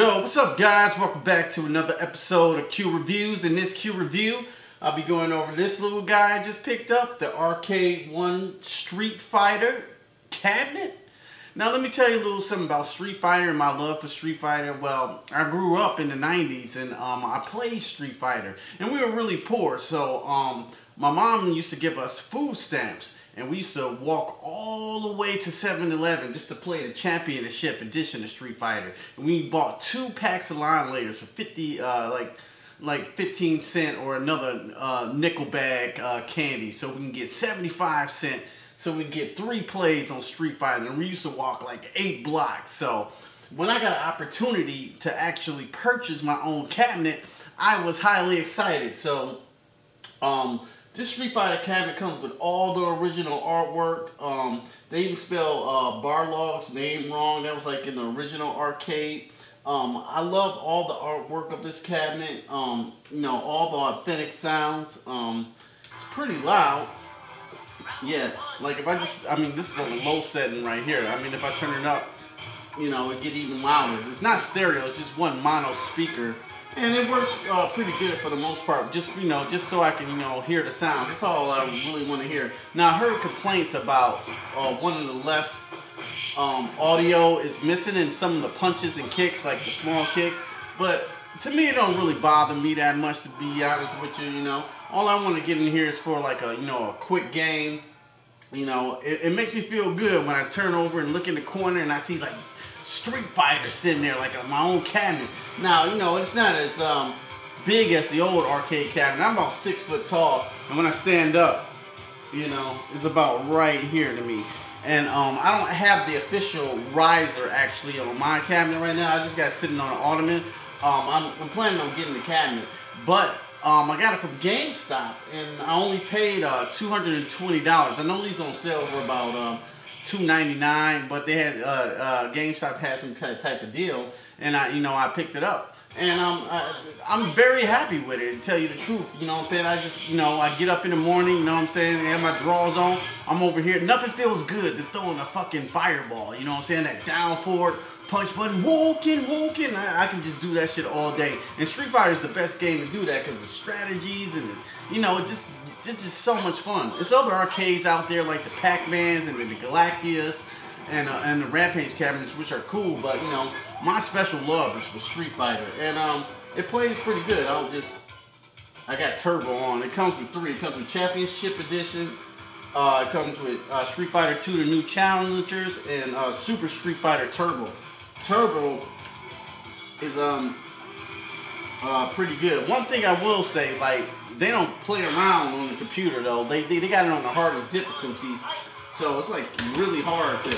Yo, what's up guys? Welcome back to another episode of Q Reviews. In this Q Review, I'll be going over this little guy I just picked up, the Arcade 1 Street Fighter cabinet. Now let me tell you a little something about Street Fighter and my love for Street Fighter. Well, I grew up in the 90s and I played Street Fighter. And we were really poor, so my mom used to give us food stamps. And we used to walk all the way to 7-Eleven just to play the Championship Edition of Street Fighter. And we bought 2 packs of line layers for 15 cent or another nickel bag candy, so we can get 75 cent. So we can get 3 plays on Street Fighter. And we used to walk like 8 blocks. So when I got an opportunity to actually purchase my own cabinet, I was highly excited. So this Street Fighter cabinet comes with all the original artwork. They even spell Barlog's name wrong. That was like in the original arcade. I love all the artwork of this cabinet. You know, all the authentic sounds. It's pretty loud. Yeah, like if I mean, this is on the low setting right here. I mean, if I turn it up, you know, it gets even louder. It's not stereo, it's just one mono speaker. And it works pretty good for the most part, just, you know, just so I can, you know, hear the sounds. That's all I really want to hear. Now, I heard complaints about one of the left audio is missing in some of the punches and kicks, like the small kicks. But to me, it don't really bother me that much, to be honest with you, you know. All I want to get in here is for, like, a, you know, a quick game. You know, it makes me feel good when I turn over and look in the corner and I see, like, Street Fighter sitting there like my own cabinet. Now, you know, it's not as big as the old arcade cabinet. I'm about 6 foot tall, and when I stand up, you know, it's about right here to me. And I don't have the official riser actually on my cabinet right now. I just got it sitting on an ottoman. I'm planning on getting the cabinet, but I got it from GameStop, and I only paid $220. I know these on sale for about $2.99, but they had GameStop had some kind of type of deal, and I, you know, I picked it up, and I'm very happy with it, to tell you the truth. You know what I'm saying? I just, you know, I get up in the morning, you know what I'm saying, I have my drawers on, I'm over here. Nothing feels good than throwing a fucking fireball, you know what I'm saying? That down forward punch button, walking. I can just do that shit all day. And Street Fighter is the best game to do that because the strategies and the, you know, it's just so much fun. There's other arcades out there like the Pac-Mans and the Galactias and the Rampage cabinets, which are cool, but, you know, my special love is for Street Fighter. And it plays pretty good. I got Turbo on. It comes with 3. It comes with Championship Edition. It comes with Street Fighter II, the new Challengers, and Super Street Fighter Turbo. Turbo is pretty good. One thing I will say, like, they don't play around on the computer though. They got it on the hardest difficulties, so it's like really hard to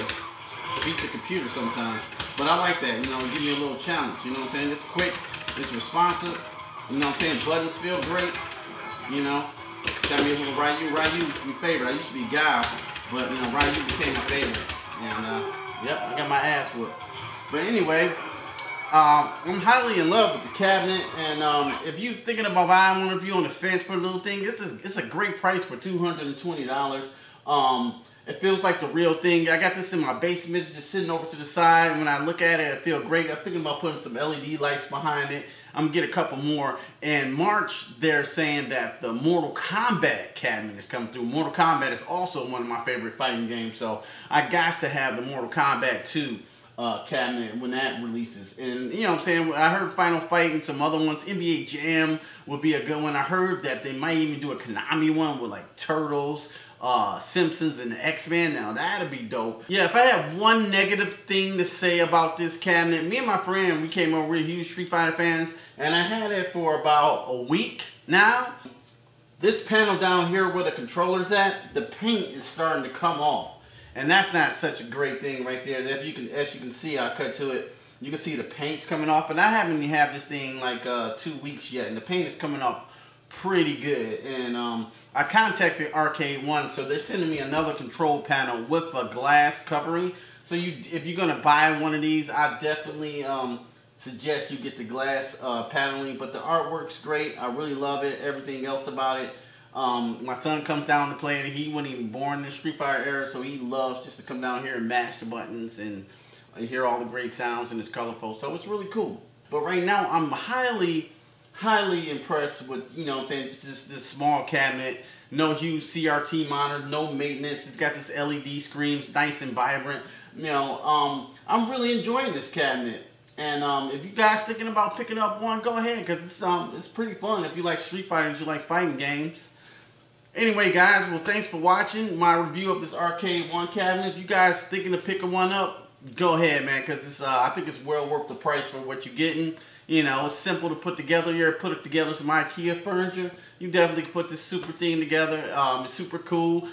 beat the computer sometimes. But I like that, you know, give me a little challenge. You know what I'm saying? It's quick, it's responsive. You know what I'm saying? Buttons feel great. You know, got me a little Ryu. Ryu was my favorite. I used to be Guy, but you know, Ryu became my favorite. And yep, I got my ass whooped. But anyway, I'm highly in love with the cabinet, and if you're thinking about buying one, if you're on the fence for a little thing, it's a great price for $220. It feels like the real thing. I got this in my basement, just sitting over to the side. When I look at it, I feel great. I'm thinking about putting some LED lights behind it. I'm gonna get a couple more. In March, they're saying that the Mortal Kombat cabinet is coming through. Mortal Kombat is also one of my favorite fighting games, so I got to have the Mortal Kombat 2. Cabinet when that releases. And you know what I'm saying, I heard Final Fight and some other ones. NBA Jam would be a good one. I heard that they might even do a Konami one with like Turtles, Simpsons, and X-Men. Now that'd be dope. Yeah, if I had one negative thing to say about this cabinet, me and my friend, we came over, we're huge Street Fighter fans, and I had it for about a week now. This panel down here where the controller's at, the paint is starting to come off. And that's not such a great thing right there. That you can, as you can see, I cut to it. You can see the paint's coming off, and I haven't even had this thing like 2 weeks yet, and the paint is coming off pretty good. And I contacted Arcade 1, so they're sending me another control panel with a glass covering. So if you're gonna buy one of these, I definitely suggest you get the glass paneling. But the artwork's great. I really love it. Everything else about it. My son comes down to play it. He wasn't even born in the Street Fighter era, so he loves just to come down here and mash the buttons and hear all the great sounds, and it's colorful. So it's really cool. But right now, I'm highly impressed with, you know what I'm saying, just this small cabinet. No huge CRT monitor, no maintenance. It's got this LED screen, it's nice and vibrant. You know, I'm really enjoying this cabinet. And if you guys thinking about picking up one, go ahead, because it's pretty fun. If you like Street Fighters, you like fighting games. Anyway, guys, well, thanks for watching my review of this Arcade 1 cabinet. If you guys thinking of picking one up, go ahead, man, because I think it's well worth the price for what you're getting. You know, it's simple to put together. You ever put it together some IKEA furniture? You definitely can put this super thing together. It's super cool. You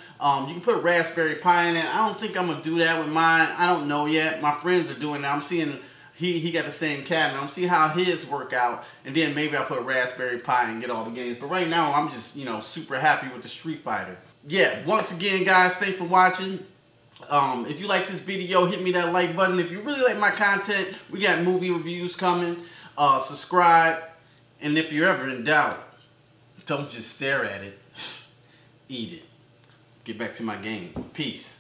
can put a Raspberry Pi in it. I don't think I'm going to do that with mine. I don't know yet. My friends are doing that. I'm seeing he got the same cabinet. I'm going to see how his work out. And then maybe I'll put a Raspberry Pi and get all the games. But right now, I'm just, you know, super happy with the Street Fighter. Yeah, once again, guys, thanks for watching. If you like this video, hit me that like button. If you really like my content, we got movie reviews coming. Subscribe, and if you're ever in doubt, don't just stare at it, eat it. Get back to my game. Peace.